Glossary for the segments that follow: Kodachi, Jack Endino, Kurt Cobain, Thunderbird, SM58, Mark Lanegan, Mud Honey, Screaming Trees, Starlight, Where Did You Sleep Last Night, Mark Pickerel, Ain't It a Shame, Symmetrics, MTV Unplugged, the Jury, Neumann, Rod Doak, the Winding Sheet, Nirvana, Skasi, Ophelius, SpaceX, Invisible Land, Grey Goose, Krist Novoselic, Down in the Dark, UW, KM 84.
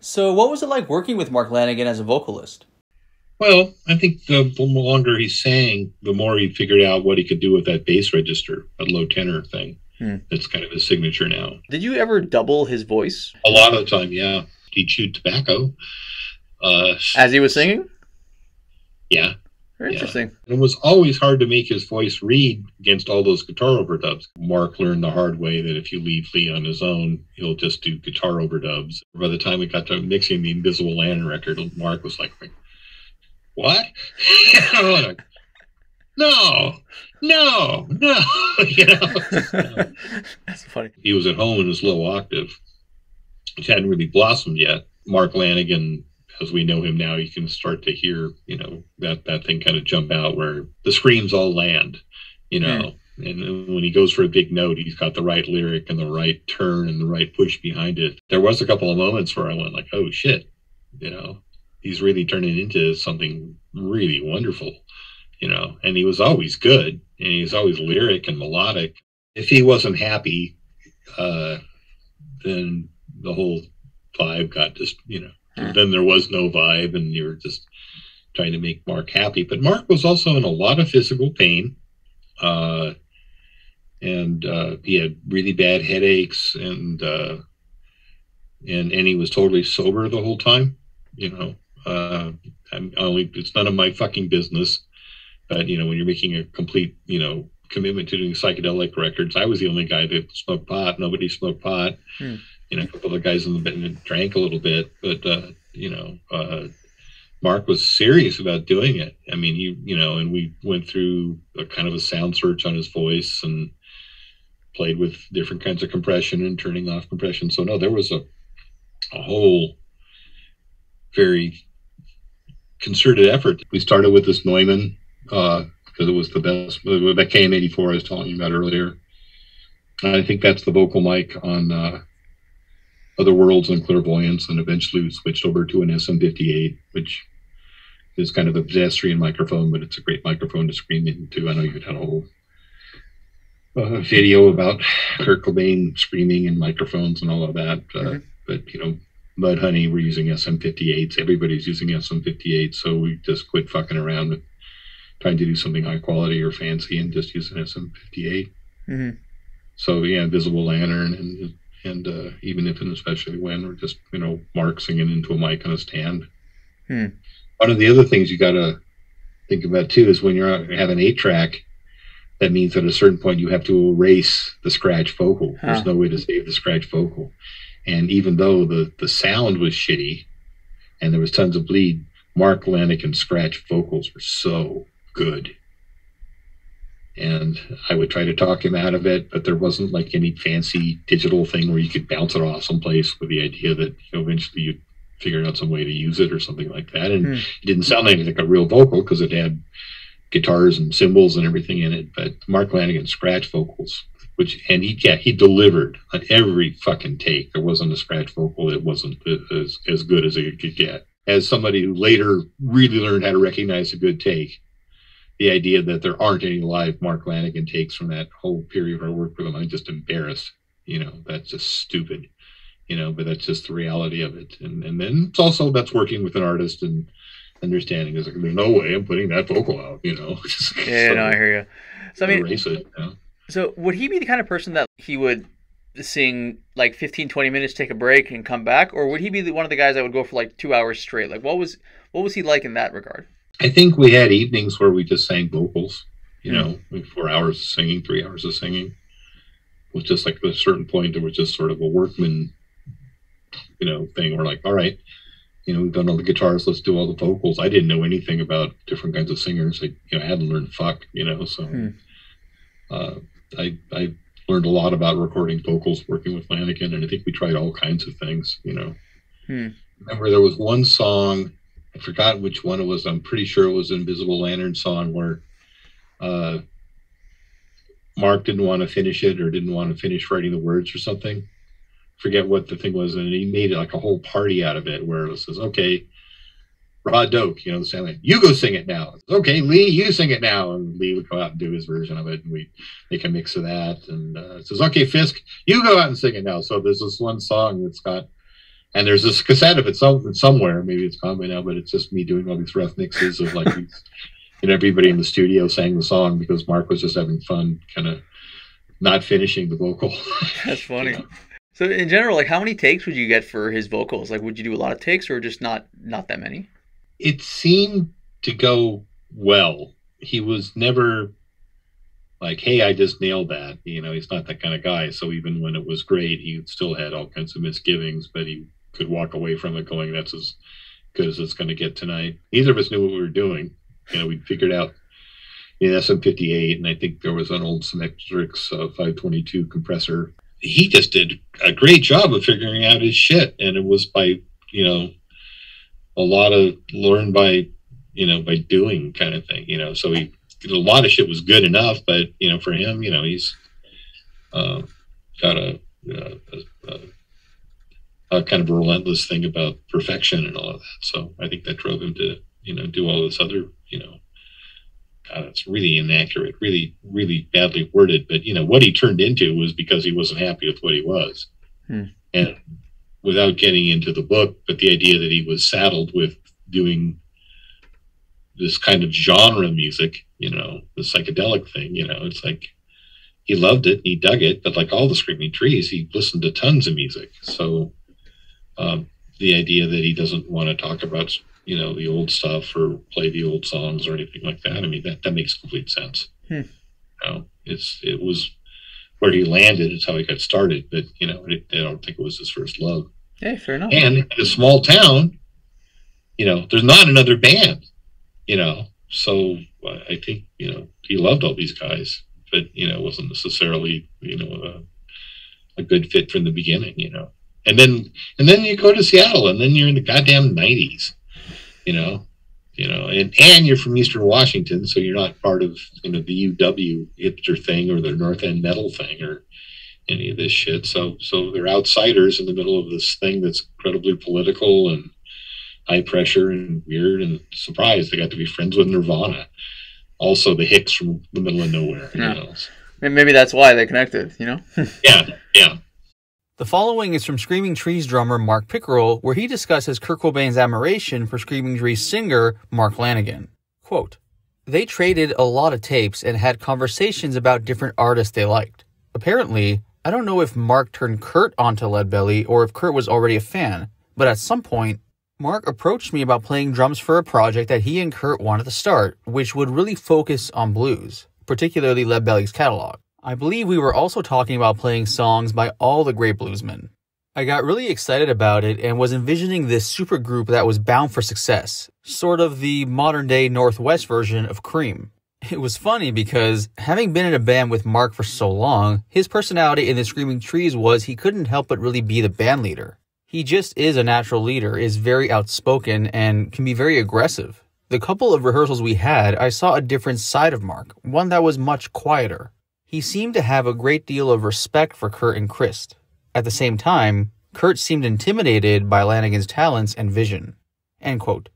So what was it like working with Mark Lanegan as a vocalist? Well, I think the longer he sang, the more he figured out what he could do with that bass register, a low tenor thing. That's kind of his signature now. Did you ever double his voice? A lot of the time, yeah. He chewed tobacco. As he was singing? Yeah. Very interesting. It was always hard to make his voice read against all those guitar overdubs. Mark learned the hard way that if you leave Lee on his own, he'll just do guitar overdubs. By the time we got to mixing the Invisible Land record, Mark was like, what? No. You know? That's funny. He was at home in his low octave, which hadn't really blossomed yet. Mark Lanegan, as we know him now, you can start to hear, you know, that thing kind of jump out where the screams all land, you know. Yeah. And when he goes for a big note, he's got the right lyric and the right turn and the right push behind it. There was a couple of moments where I went like, oh, shit, you know, he's really turning into something really wonderful, you know. And he was always good, and he was always lyric and melodic. If he wasn't happy, then the whole vibe got just, you know, then there was no vibe, and you were just trying to make Mark happy. But Mark was also in a lot of physical pain, and he had really bad headaches, and he was totally sober the whole time. You know, it's none of my fucking business. But you know, when you're making a complete, you know, commitment to doing psychedelic records, I was the only guy that smoked pot. Nobody smoked pot. You know, a couple of guys in the band drank a little bit, but, you know, Mark was serious about doing it. I mean, he, you know, and we went through a kind of a sound search on his voice and played with different kinds of compression and turning off compression. So no, there was a whole very concerted effort. We started with this Neumann, because it was the best, that KM 84 I was telling you about earlier. And I think that's the vocal mic on, Other Worlds and Clairvoyance, and eventually we switched over to an SM58, which is kind of a pedestrian microphone, but it's a great microphone to scream into. I know you had a whole video about Kurt Cobain screaming and microphones and all of that. But, you know, Mud Honey, we're using SM58s. Everybody's using SM58, so we just quit fucking around and trying to do something high quality or fancy and just use an SM58. So, yeah, Invisible Lantern and even if and especially when we're just, you know, Mark singing into a mic on a stand. One of the other things you got to think about too is when you're out, have an 8-track, that means at a certain point you have to erase the scratch vocal. There's no way to save the scratch vocal. And even though the sound was shitty and there was tons of bleed, Mark Lanegan's scratch vocals were so good. And I would try to talk him out of it, but there wasn't like any fancy digital thing where you could bounce it off someplace with the idea that, you know, eventually you'd figure out some way to use it or something like that. And it didn't sound anything like a real vocal because it had guitars and cymbals and everything in it. But Mark Lanegan's scratch vocals, he delivered on every fucking take. There wasn't a scratch vocal that wasn't as good as it could get. As somebody who later really learned how to recognize a good take, the idea that there aren't any live Mark Lanegan takes from that whole period where I worked with him, I'm just embarrassed. You know, that's just stupid. You know, but that's just the reality of it. And then it's also that's working with an artist and understanding is like, there's no way I'm putting that vocal out. You know, yeah, so, no, I hear you. So I mean, erase it, you know? So would he be the kind of person that he would sing like 15, 20 minutes, take a break, and come back, or would he be one of the guys that would go for like 2 hours straight? Like, what was he like in that regard? I think we had evenings where we just sang vocals, you know, 4 hours of singing, 3 hours of singing. It was just like at a certain point, there was just sort of a workman, you know, thing. We're like, all right, you know, we've done all the guitars, let's do all the vocals. I didn't know anything about different kinds of singers. I hadn't learned fuck, you know, so I learned a lot about recording vocals, working with Lanegan, and I think we tried all kinds of things, you know. Remember, there was one song, I forgot which one it was. I'm pretty sure it was an Invisible Lantern song where Mark didn't want to finish it or didn't want to finish writing the words or something. Forget what the thing was. And he made like a whole party out of it where it says, okay, Rod Doak, you know, the sound man, you go sing it now. Okay, Lee, you sing it now. And Lee would go out and do his version of it. And we'd make a mix of that. And it says, okay, Fisk, you go out and sing it now. So there's this one song that's got And there's this cassette of it somewhere. Maybe it's gone by now, but it's just me doing all these rough mixes of like these, and everybody in the studio sang the song because Mark was just having fun, kind of not finishing the vocal. That's funny. You know? So in general, like, how many takes would you get for his vocals? Like, would you do a lot of takes or just not that many? It seemed to go well. He was never like, hey, I just nailed that. You know, he's not that kind of guy. So even when it was great, he still had all kinds of misgivings, but he could walk away from it going, that's as good as it's going to get tonight. Neither of us knew what we were doing. You know, we figured out in SM58, and I think there was an old Symmetrics 522 compressor. He just did a great job of figuring out his shit. And it was by, you know, a lot of learn by, you know, by doing kind of thing, you know. So he, a lot of shit was good enough, but, you know, for him, you know, he's got a kind of a relentless thing about perfection and all of that. So I think that drove him to, you know, do all this other, you know, God, it's really inaccurate, really, really badly worded. But, you know, what he turned into was because he wasn't happy with what he was. Hmm. And without getting into the book, but the idea that he was saddled with doing this kind of genre music, you know, the psychedelic thing, you know, it's like he loved it, he dug it, but like all the Screaming Trees, he listened to tons of music. So the idea that he doesn't want to talk about, you know, the old stuff or play the old songs or anything like that, I mean, that makes complete sense. Hmm. You know, it was where he landed, it's how he got started, but, you know, I don't think it was his first love. Yeah, fair enough. And in a small town, you know, there's not another band. You know, so I think, you know, he loved all these guys, but, you know, it wasn't necessarily, you know, a good fit from the beginning, you know. And then you go to Seattle and then you're in the goddamn 90s, you know, and you're from Eastern Washington. So you're not part of, you know, the UW hipster thing or the North End metal thing or any of this shit. So they're outsiders in the middle of this thing that's incredibly political and high pressure and weird, and surprised they got to be friends with Nirvana, also the Hicks from the middle of nowhere. Yeah. You know? Maybe that's why they connected, you know. Yeah. The following is from Screaming Trees drummer Mark Pickerel, where he discusses Kurt Cobain's admiration for Screaming Trees singer Mark Lanegan. Quote, "They traded a lot of tapes and had conversations about different artists they liked. Apparently, I don't know if Mark turned Kurt onto Lead Belly or if Kurt was already a fan, but at some point, Mark approached me about playing drums for a project that he and Kurt wanted to start, which would really focus on blues, particularly Lead Belly's catalog. I believe we were also talking about playing songs by all the great bluesmen. I got really excited about it and was envisioning this supergroup that was bound for success, sort of the modern-day Northwest version of Cream. It was funny because, having been in a band with Mark for so long, his personality in the Screaming Trees was he couldn't help but really be the band leader. He just is a natural leader, is very outspoken, and can be very aggressive. The couple of rehearsals we had, I saw a different side of Mark, one that was much quieter. He seemed to have a great deal of respect for Kurt and Krist. At the same time, Kurt seemed intimidated by Lanegan's talents and vision." End quote.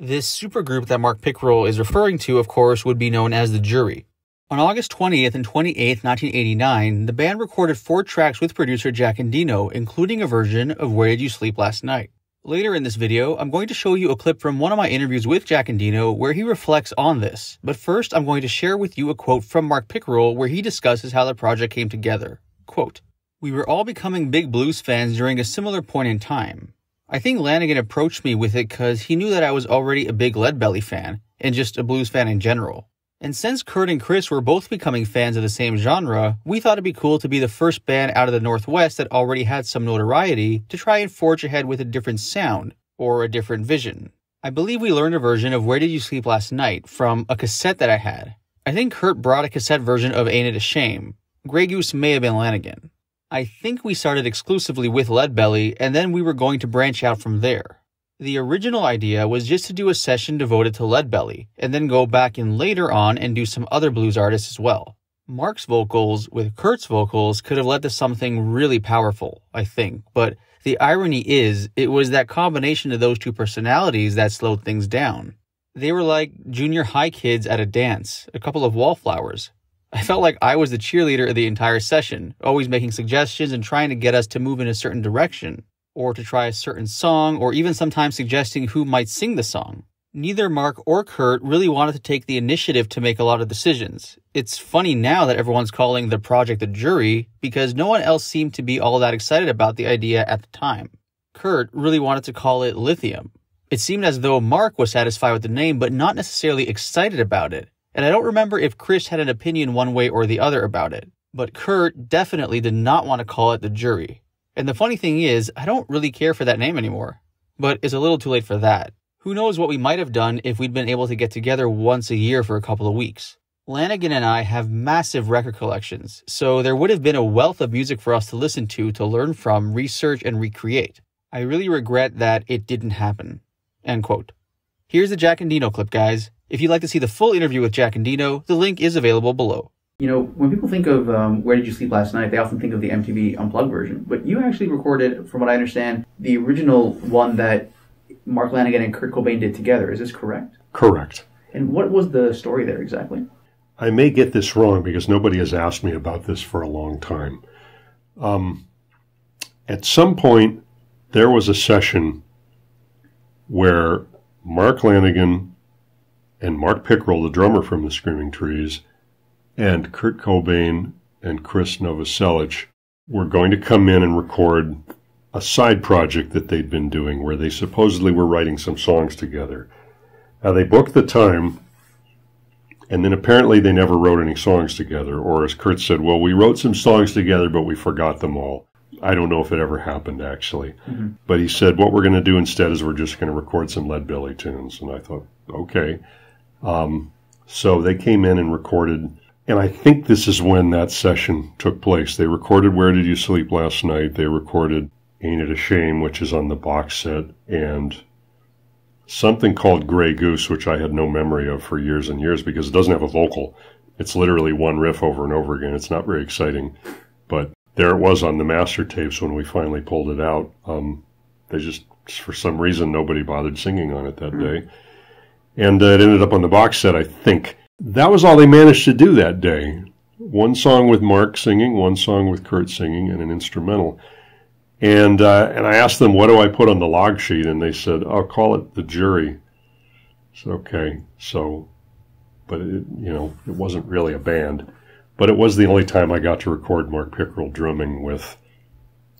This supergroup that Mark Pickerel is referring to, of course, would be known as The Jury. On August 20th and 28th, 1989, the band recorded 4 tracks with producer Jack Endino, including a version of Where Did You Sleep Last Night. Later in this video, I'm going to show you a clip from one of my interviews with Jack Endino where he reflects on this, but first I'm going to share with you a quote from Mark Pickerel where he discusses how the project came together. Quote, "We were all becoming big blues fans during a similar point in time. I think Lanegan approached me with it because he knew that I was already a big Lead Belly fan, and just a blues fan in general. And since Kurt and Krist were both becoming fans of the same genre, we thought it'd be cool to be the first band out of the Northwest that already had some notoriety to try and forge ahead with a different sound, or a different vision. I believe we learned a version of Where Did You Sleep Last Night from a cassette that I had. I think Kurt brought a cassette version of Ain't It a Shame. Grey Goose may have been Lanegan. I think we started exclusively with Lead Belly, and then we were going to branch out from there. The original idea was just to do a session devoted to Lead Belly, and then go back in later on and do some other blues artists as well. Mark's vocals with Kurt's vocals could have led to something really powerful, I think, but the irony is, it was that combination of those two personalities that slowed things down. They were like junior high kids at a dance, a couple of wallflowers. I felt like I was the cheerleader of the entire session, always making suggestions and trying to get us to move in a certain direction. or to try a certain song, or even sometimes suggesting who might sing the song. Neither Mark or Kurt really wanted to take the initiative to make a lot of decisions. It's funny now that everyone's calling the project the Jury, because no one else seemed to be all that excited about the idea at the time. Kurt really wanted to call it Lithium. It seemed as though Mark was satisfied with the name, but not necessarily excited about it. And I don't remember if Krist had an opinion one way or the other about it. But Kurt definitely did not want to call it the Jury. And the funny thing is, I don't really care for that name anymore. But it's a little too late for that. Who knows what we might have done if we'd been able to get together once a year for a couple of weeks. Lanegan and I have massive record collections, so there would have been a wealth of music for us to listen to learn from, research, and recreate. I really regret that it didn't happen." End quote. Here's the Jack Endino clip, guys. If you'd like to see the full interview with Jack Endino, the link is available below. You know, when people think of Where Did You Sleep Last Night, they often think of the MTV Unplugged version. But you actually recorded, from what I understand, the original one that Mark Lanegan and Kurt Cobain did together. Is this correct? Correct. And what was the story there exactly? I may get this wrong because nobody has asked me about this for a long time. At some point, there was a session where Mark Lanegan and Mark Pickerel, the drummer from the Screaming Trees, and Kurt Cobain and Krist Novoselic were going to come in and record a side project that they'd been doing where they supposedly were writing some songs together. They booked the time, and then apparently they never wrote any songs together. Or as Kurt said, well, we wrote some songs together, but we forgot them all. I don't know if it ever happened, actually. Mm-hmm. But he said, what we're going to do instead is we're just going to record some Lead Belly tunes. And I thought, okay. So they came in and recorded, and I think this is when that session took place. They recorded Where Did You Sleep Last Night? They recorded Ain't It a Shame, which is on the box set, and something called Grey Goose, which I had no memory of for years and years because it doesn't have a vocal. It's literally one riff over and over again. It's not very exciting, but there it was on the master tapes when we finally pulled it out. They just, for some reason, nobody bothered singing on it that day. And it ended up on the box set, I think. That was all they managed to do that day. One song with Mark singing, one song with Kurt singing, and an instrumental. And I asked them, what do I put on the log sheet? And they said, I'll call it the Jury. I said, okay. So, but it, you know, it wasn't really a band. But it was the only time I got to record Mark Pickerel drumming with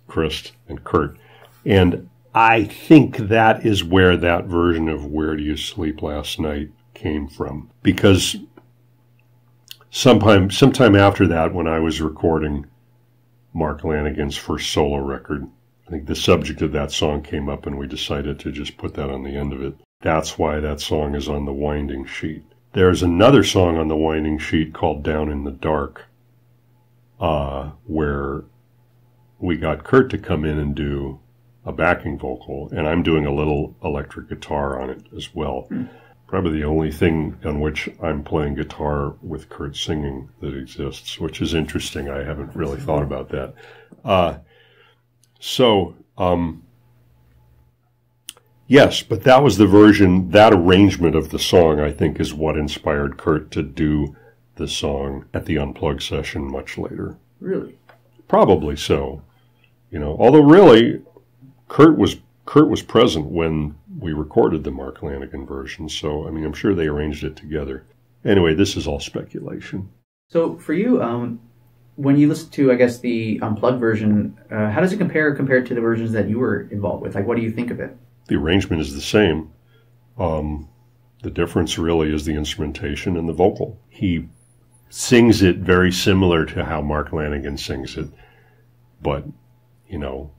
Krist and Kurt. And I think that is where that version of Where Do You Sleep Last Night came from. Because sometime after that, when I was recording Mark Lanegan's first solo record, I think the subject of that song came up and we decided to just put that on the end of it. That's why that song is on the Winding Sheet. There's another song on the Winding Sheet called Down in the Dark, where we got Kurt to come in and do a backing vocal, and I'm doing a little electric guitar on it as well. Probably the only thing on which I'm playing guitar with Kurt singing that exists, which is interesting. I haven't really thought about that. Yes, but that was the version, that arrangement of the song, I think, is what inspired Kurt to do the song at the Unplugged session much later. Really? Probably so. You know, although really, Kurt was present when we recorded the Mark Lanegan version, so, I mean, I'm sure they arranged it together. Anyway, this is all speculation. So, for you, when you listen to, I guess, the Unplugged version, how does it compare to the versions that you were involved with? Like, what do you think of it? The arrangement is the same. The difference really is the instrumentation and the vocal. He sings it very similar to how Mark Lanegan sings it, but, you know,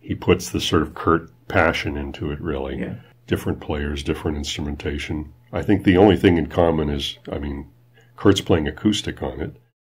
he puts the sort of Kurt passion into it, really. Yeah. Different players, different instrumentation. I think the only thing in common is, I mean, Kurt's playing acoustic on it.